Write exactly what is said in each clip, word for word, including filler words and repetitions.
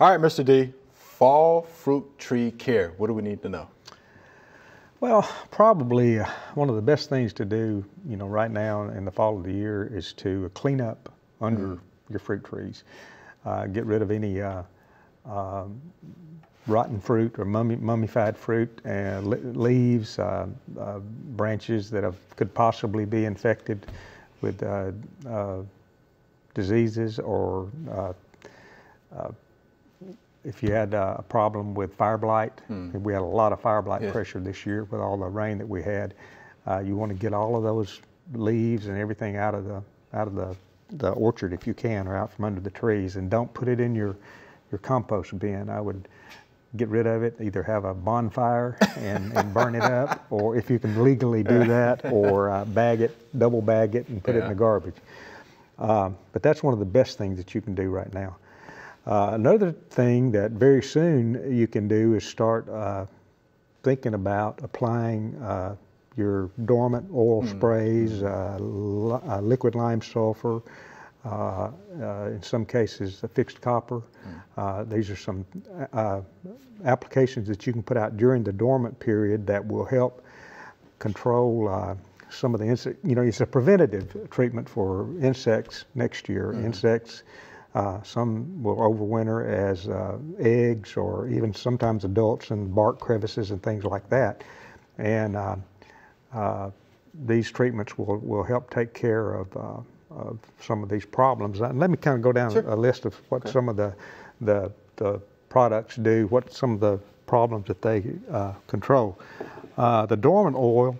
All right, Mister D, fall fruit tree care. What do we need to know? Well, probably one of the best things to do, you know, right now in the fall of the year is to clean up under mm. your fruit trees. Uh, get rid of any uh, uh, rotten fruit or mummy, mummified fruit and leaves, uh, uh, branches that have, could possibly be infected with uh, uh, diseases, or uh, uh, if you had a problem with fire blight. Mm. We had a lot of fire blight yes. pressure this year with all the rain that we had. Uh, you want to get all of those leaves and everything out of the out of the the orchard if you can, or out from under the trees, and don't put it in your your compost bin. I would get rid of it, either have a bonfire and, and burn it up, or if you can legally do that, or uh, bag it, double bag it and put yeah. it in the garbage. Um, but that's one of the best things that you can do right now. Uh, another thing that very soon you can do is start uh, thinking about applying uh, your dormant oil mm. sprays, uh, li uh, liquid lime sulfur, uh, uh, in some cases fixed copper. Mm. Uh, these are some uh, applications that you can put out during the dormant period that will help control uh, some of the insect. You know, it's a preventative treatment for insects next year. Mm. Insects, uh, some will overwinter as uh, eggs, or even sometimes adults in bark crevices and things like that. And uh, Uh, these treatments will, will help take care of, uh, of some of these problems. And let me kind of go down sure. a list of what okay. some of the, the, the products do, what some of the problems that they uh, control. Uh, the dormant oil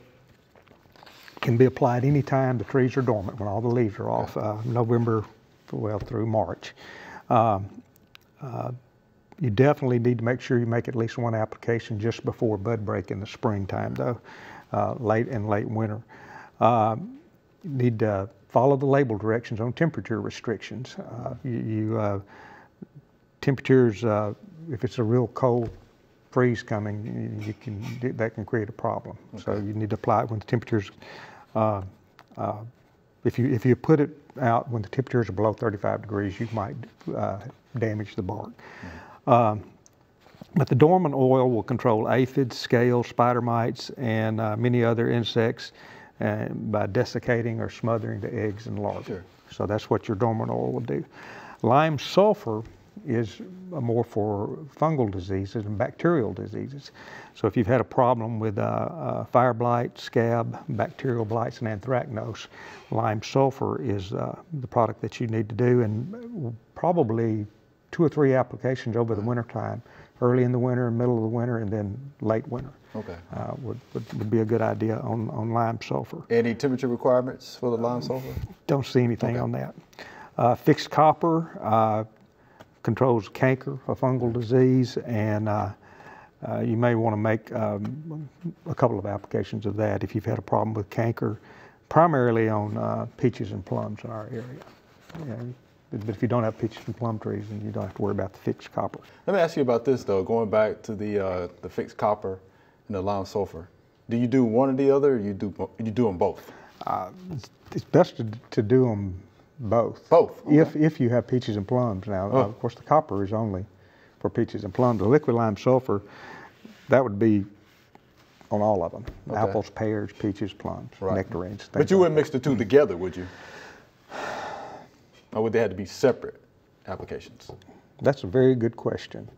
can be applied any time the trees are dormant, when all the leaves are off, uh, November, well, through March. Um, uh, you definitely need to make sure you make at least one application just before bud break in the springtime, though. Uh, late and late winter. Uh, you need to follow the label directions on temperature restrictions. Uh, you, you uh, temperatures, uh, if it's a real cold freeze coming, you, you can that can create a problem. Okay. So you need to apply it when the temperatures. Uh, uh, if you if you put it out when the temperatures are below thirty-five degrees, you might uh, damage the bark. Mm-hmm. um, But the dormant oil will control aphids, scales, spider mites, and uh, many other insects uh, by desiccating or smothering the eggs and larvae. Sure. So that's what your dormant oil will do. Lime sulfur is more for fungal diseases and bacterial diseases. So if you've had a problem with uh, uh, fire blight, scab, bacterial blights, and anthracnose, lime sulfur is uh, the product that you need to do, and probably two or three applications over the wintertime, early in the winter, middle of the winter, and then late winter. Okay. Uh, would, would, would be a good idea on, on lime sulfur. Any temperature requirements for the lime sulfur? Don't see anything okay. on that. Uh, fixed copper uh, controls canker, a fungal disease, and uh, uh, you may want to make um, a couple of applications of that if you've had a problem with canker, primarily on uh, peaches and plums in our area. Yeah. But if you don't have peaches and plum trees, then you don't have to worry about the fixed copper. Let me ask you about this, though, going back to the, uh, the fixed copper and the lime sulfur. Do you do one or the other, or you do, you do them both? Uh, it's, it's best to, to do them both. Both? Okay. If, if you have peaches and plums. Now, oh. uh, of course, the copper is only for peaches and plums. The liquid lime sulfur, that would be on all of them. Okay. Apples, pears, peaches, plums, right. nectarines. But you wouldn't like mix that. the two together, would you? Or would they have to be separate applications? That's a very good question.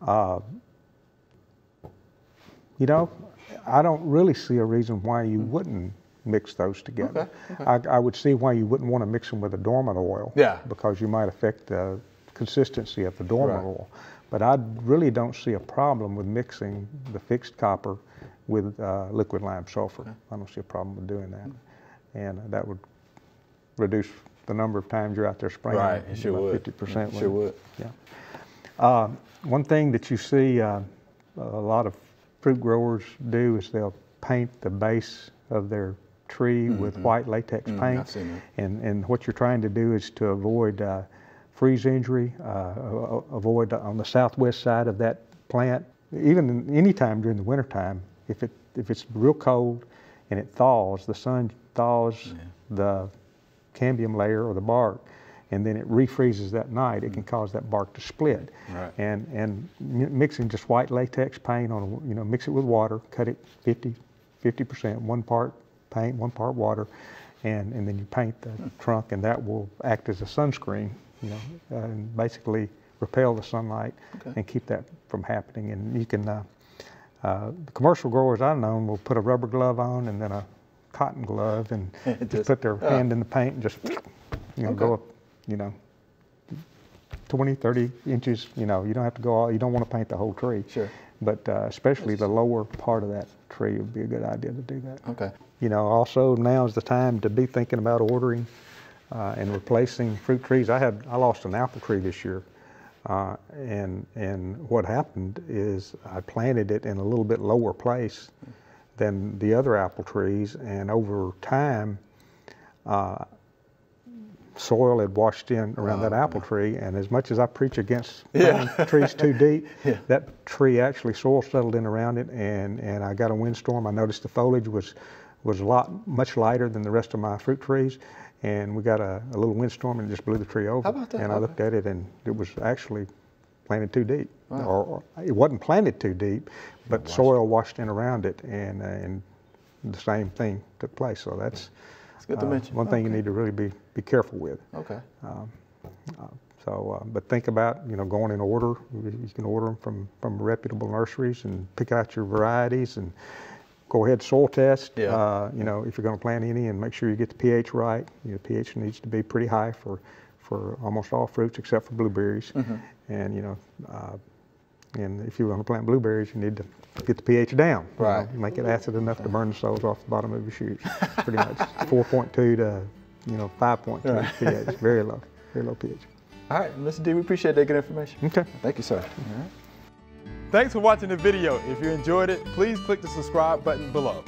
Uh, you know, I don't really see a reason why you wouldn't mix those together. Okay, okay. I, I would see why you wouldn't want to mix them with a dormant oil. Yeah. Because you might affect the consistency of the dormant right. oil. But I really don't see a problem with mixing the fixed copper with uh, liquid lime sulfur. Okay. I don't see a problem with doing that. And that would reduce the number of times you're out there spraying. Right, it sure would. fifty percent. Sure would. Yeah. Uh, one thing that you see uh, a lot of fruit growers do is they'll paint the base of their tree mm-hmm. with white latex mm-hmm. paint. I've seen that. And, and what you're trying to do is to avoid uh, freeze injury, uh, avoid on the southwest side of that plant. Even any time during the wintertime, if, it, if it's real cold and it thaws, the sun thaws yeah. the cambium layer or the bark, and then it refreezes that night, it can cause that bark to split. Right. And and mixing just white latex paint on, you know, mix it with water, cut it fifty, fifty percent, one part paint, one part water, and, and then you paint the trunk, and that will act as a sunscreen, you know, uh, and basically repel the sunlight okay. and keep that from happening. And you can, uh, uh, the commercial growers I've known will put a rubber glove on and then a cotton glove and just, just put their uh, hand in the paint and just, you know, okay. go up, you know, twenty, thirty inches, you know, you don't have to go all, you don't want to paint the whole tree. Sure. But uh, especially the lower part of that tree would be a good idea to do that. Okay. You know, also now is the time to be thinking about ordering uh, and replacing fruit trees. I had, I lost an apple tree this year. Uh, and, and what happened is I planted it in a little bit lower place than the other apple trees, and over time, uh, soil had washed in around oh, that apple no. tree, and as much as I preach against yeah. trees too deep, yeah. that tree actually soil settled in around it, and, and I got a windstorm. I noticed the foliage was, was a lot, much lighter than the rest of my fruit trees, and we got a, a little windstorm and it just blew the tree over. How about that? And I looked at it, and it was actually planted too deep. Wow. Or, or it wasn't planted too deep, but washed. soil washed in around it, and, uh, and the same thing took place, so that's... It's good to mention. Uh, one thing okay. you need to really be, be careful with. Okay. Um, uh, so, uh, but think about, you know, going in order. You can order them from, from reputable nurseries and pick out your varieties and go ahead, soil test, yeah. uh, you know, if you're going to plant any, and make sure you get the pH right. Your pH needs to be pretty high for, for almost all fruits except for blueberries. Mm-hmm. And, you know, uh, and if you want to plant blueberries, you need to get the pH down. Right. You know, make it acid enough to burn the soles off the bottom of your shoes. Pretty much four point two to, you know, five point two right. pH. Very low, very low pH. All right, Mister D, we appreciate that good information. Okay. Thank you, sir. All right. Thanks for watching the video. If you enjoyed it, please click the subscribe button below.